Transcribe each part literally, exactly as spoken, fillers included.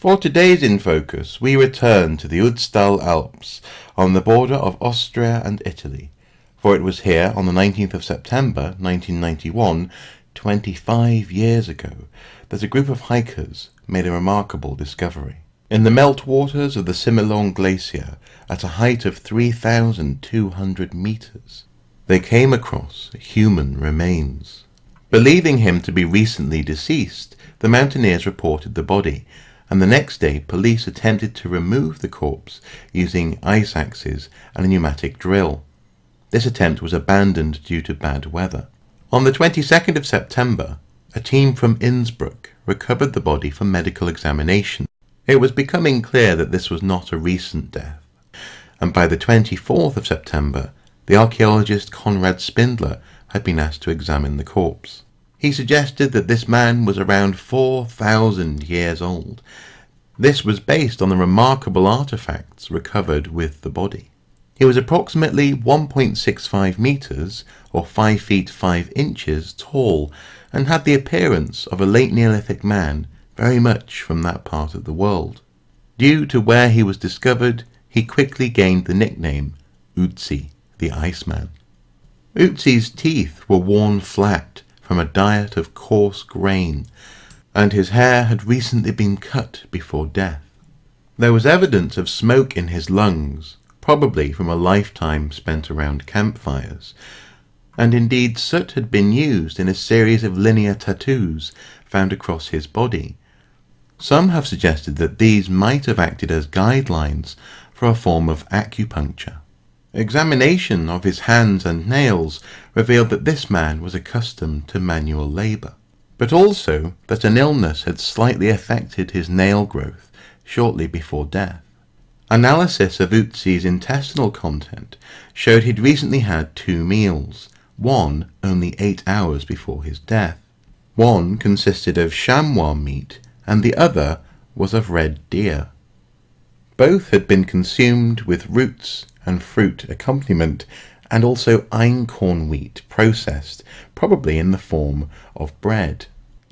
For today's In Focus, we return to the Otztal Alps, on the border of Austria and Italy, for it was here on the nineteenth of September nineteen ninety-one, twenty-five years ago, that a group of hikers made a remarkable discovery. In the meltwaters of the Similaun Glacier, at a height of three thousand two hundred meters, they came across human remains. Believing him to be recently deceased, the mountaineers reported the body, and the next day police attempted to remove the corpse using ice axes and a pneumatic drill. This attempt was abandoned due to bad weather. On the twenty-second of September, a team from Innsbruck recovered the body for medical examination. It was becoming clear that this was not a recent death, and by the twenty-fourth of September, the archaeologist Conrad Spindler had been asked to examine the corpse. He suggested that this man was around four thousand years old. This was based on the remarkable artifacts recovered with the body. He was approximately one point six five meters, or five feet five inches, tall, and had the appearance of a late Neolithic man, very much from that part of the world. Due to where he was discovered, he quickly gained the nickname Ötzi, the Iceman. Ötzi's teeth were worn flat from a diet of coarse grain, and his hair had recently been cut before death. There was evidence of smoke in his lungs, probably from a lifetime spent around campfires, and indeed soot had been used in a series of linear tattoos found across his body. Some have suggested that these might have acted as guidelines for a form of acupuncture. Examination of his hands and nails revealed that this man was accustomed to manual labour, but also that an illness had slightly affected his nail growth shortly before death. Analysis of Ötzi's intestinal content showed he'd recently had two meals, one only eight hours before his death. One consisted of chamois meat and the other was of red deer. Both had been consumed with roots and fruit accompaniment, and also einkorn wheat processed, probably in the form of bread.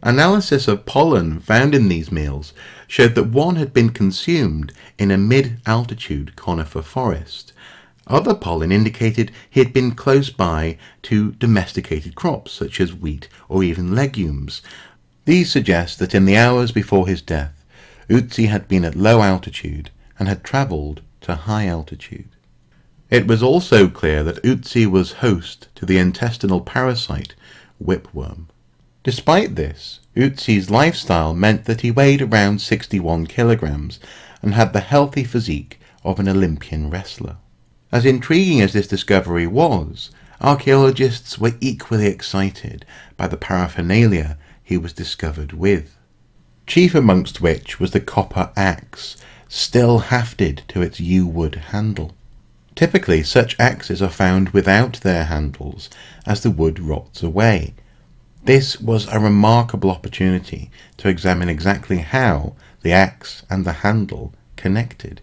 Analysis of pollen found in these meals showed that one had been consumed in a mid-altitude conifer forest. Other pollen indicated he had been close by to domesticated crops such as wheat or even legumes. These suggest that in the hours before his death, Ötzi had been at low altitude and had travelled to high altitude. It was also clear that Ötzi was host to the intestinal parasite whipworm. Despite this, Ötzi's lifestyle meant that he weighed around sixty-one kilograms and had the healthy physique of an Olympian wrestler. As intriguing as this discovery was, archaeologists were equally excited by the paraphernalia he was discovered with, chief amongst which was the copper axe, still hafted to its yew-wood handle. Typically, such axes are found without their handles as the wood rots away. This was a remarkable opportunity to examine exactly how the axe and the handle connected.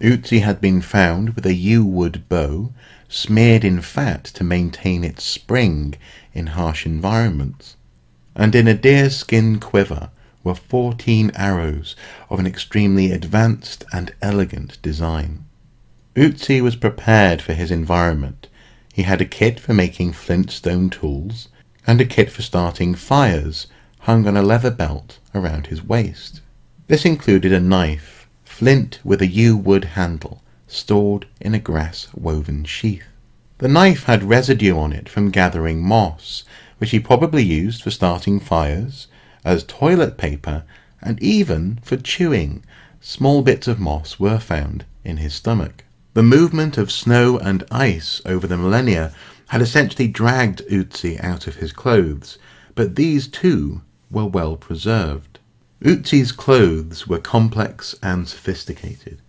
Ötzi had been found with a yew-wood bow, smeared in fat to maintain its spring in harsh environments, and in a deerskin quiver were fourteen arrows of an extremely advanced and elegant design. Ötzi was prepared for his environment. He had a kit for making flintstone tools and a kit for starting fires hung on a leather belt around his waist. This included a knife, flint with a yew-wood handle, stored in a grass-woven sheath. The knife had residue on it from gathering moss, which he probably used for starting fires, as toilet paper, and even for chewing. Small bits of moss were found in his stomach. The movement of snow and ice over the millennia had essentially dragged Ötzi out of his clothes, but these too were well preserved. Ötzi's clothes were complex and sophisticated.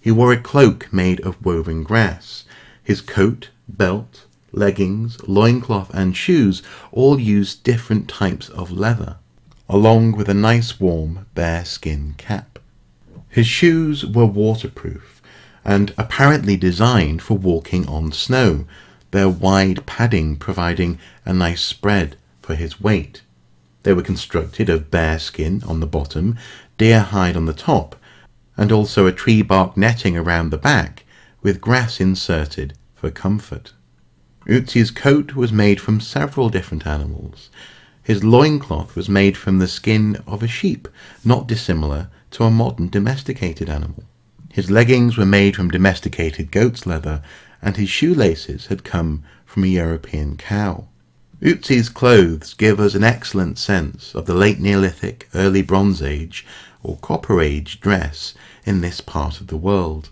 He wore a cloak made of woven grass. His coat, belt, leggings, loincloth and shoes all used different types of leather, along with a nice warm bearskin cap. His shoes were waterproof and apparently designed for walking on snow, their wide padding providing a nice spread for his weight. They were constructed of bear skin on the bottom, deer hide on the top, and also a tree bark netting around the back, with grass inserted for comfort. Ötzi's coat was made from several different animals. His loincloth was made from the skin of a sheep, not dissimilar to a modern domesticated animal. His leggings were made from domesticated goat's leather, and his shoelaces had come from a European cow. Ötzi's clothes give us an excellent sense of the late Neolithic, early Bronze Age, or Copper Age dress in this part of the world.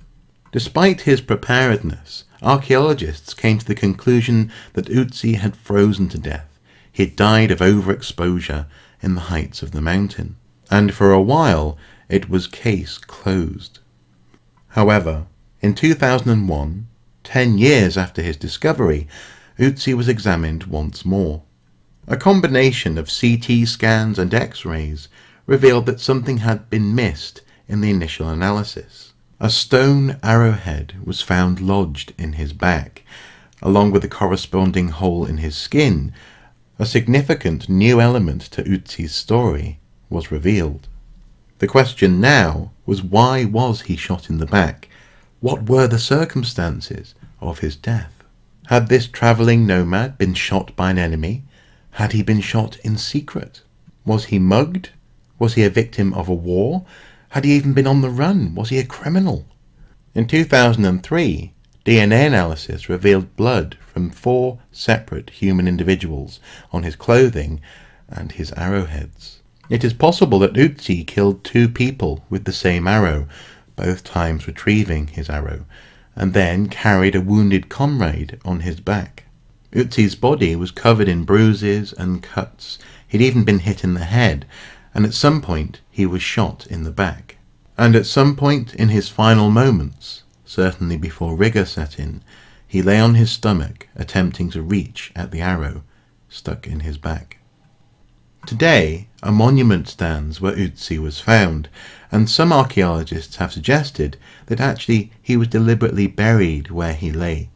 Despite his preparedness, archaeologists came to the conclusion that Ötzi had frozen to death. He had died of overexposure in the heights of the mountain, and for a while it was case closed. However, in two thousand one, ten years after his discovery, Ötzi was examined once more. A combination of C T scans and X-rays revealed that something had been missed in the initial analysis. A stone arrowhead was found lodged in his back, along with a corresponding hole in his skin. A significant new element to Ötzi's story was revealed. The question now was, why was he shot in the back? What were the circumstances of his death? Had this travelling nomad been shot by an enemy? Had he been shot in secret? Was he mugged? Was he a victim of a war? Had he even been on the run? Was he a criminal? In two thousand three, D N A analysis revealed blood from four separate human individuals on his clothing and his arrowheads. It is possible that Ötzi killed two people with the same arrow, both times retrieving his arrow, and then carried a wounded comrade on his back. Ötzi's body was covered in bruises and cuts. He'd even been hit in the head, and at some point he was shot in the back. And at some point in his final moments, certainly before rigor set in, he lay on his stomach attempting to reach at the arrow stuck in his back. Today, a monument stands where Ötzi was found, and some archaeologists have suggested that actually he was deliberately buried where he lay.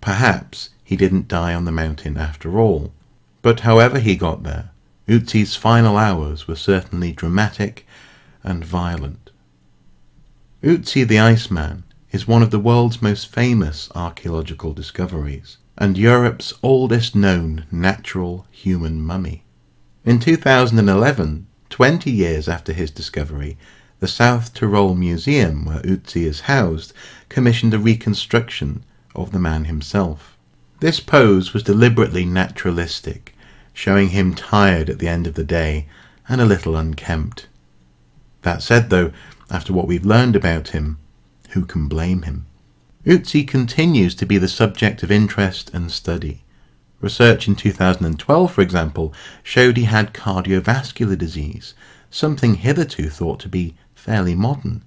Perhaps he didn't die on the mountain after all. But however he got there, Ötzi's final hours were certainly dramatic and violent. Ötzi the Iceman is one of the world's most famous archaeological discoveries, and Europe's oldest known natural human mummy. In two thousand eleven, twenty years after his discovery, the South Tyrol Museum, where Ötzi is housed, commissioned a reconstruction of the man himself. This pose was deliberately naturalistic, showing him tired at the end of the day and a little unkempt. That said, though, after what we've learned about him, who can blame him? Ötzi continues to be the subject of interest and study. Research in two thousand twelve, for example, showed he had cardiovascular disease, something hitherto thought to be fairly modern.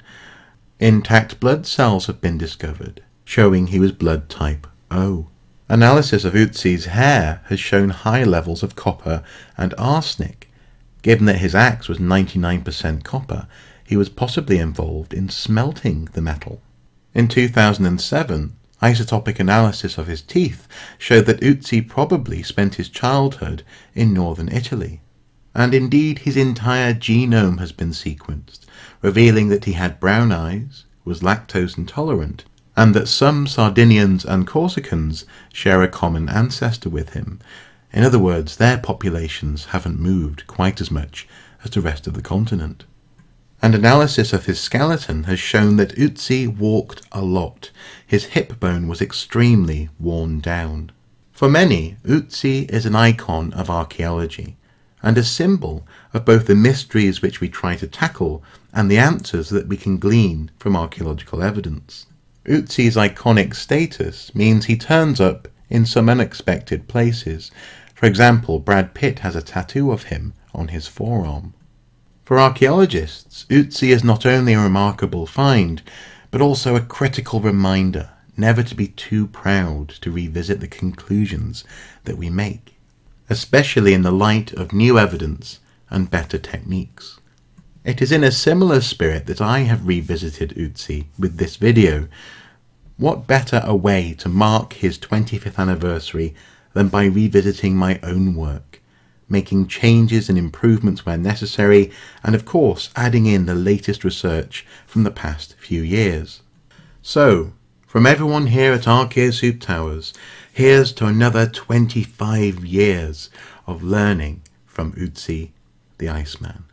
Intact blood cells have been discovered, showing he was blood type O. Analysis of Ötzi's hair has shown high levels of copper and arsenic. Given that his axe was ninety-nine percent copper, he was possibly involved in smelting the metal. In two thousand seven, isotopic analysis of his teeth showed that Ötzi probably spent his childhood in northern Italy. And indeed, his entire genome has been sequenced, revealing that he had brown eyes, was lactose intolerant, and that some Sardinians and Corsicans share a common ancestor with him. In other words, their populations haven't moved quite as much as the rest of the continent. And analysis of his skeleton has shown that Ötzi walked a lot. His hip bone was extremely worn down. For many, Ötzi is an icon of archaeology, and a symbol of both the mysteries which we try to tackle and the answers that we can glean from archaeological evidence. Ötzi's iconic status means he turns up in some unexpected places. For example, Brad Pitt has a tattoo of him on his forearm. For archaeologists, Ötzi is not only a remarkable find, but also a critical reminder never to be too proud to revisit the conclusions that we make, especially in the light of new evidence and better techniques. It is in a similar spirit that I have revisited Ötzi with this video. What better a way to mark his twenty-fifth anniversary than by revisiting my own work? making changes and improvements where necessary, and of course adding in the latest research from the past few years. So, from everyone here at Archaeosoup Towers, here's to another twenty-five years of learning from Ötzi the Iceman.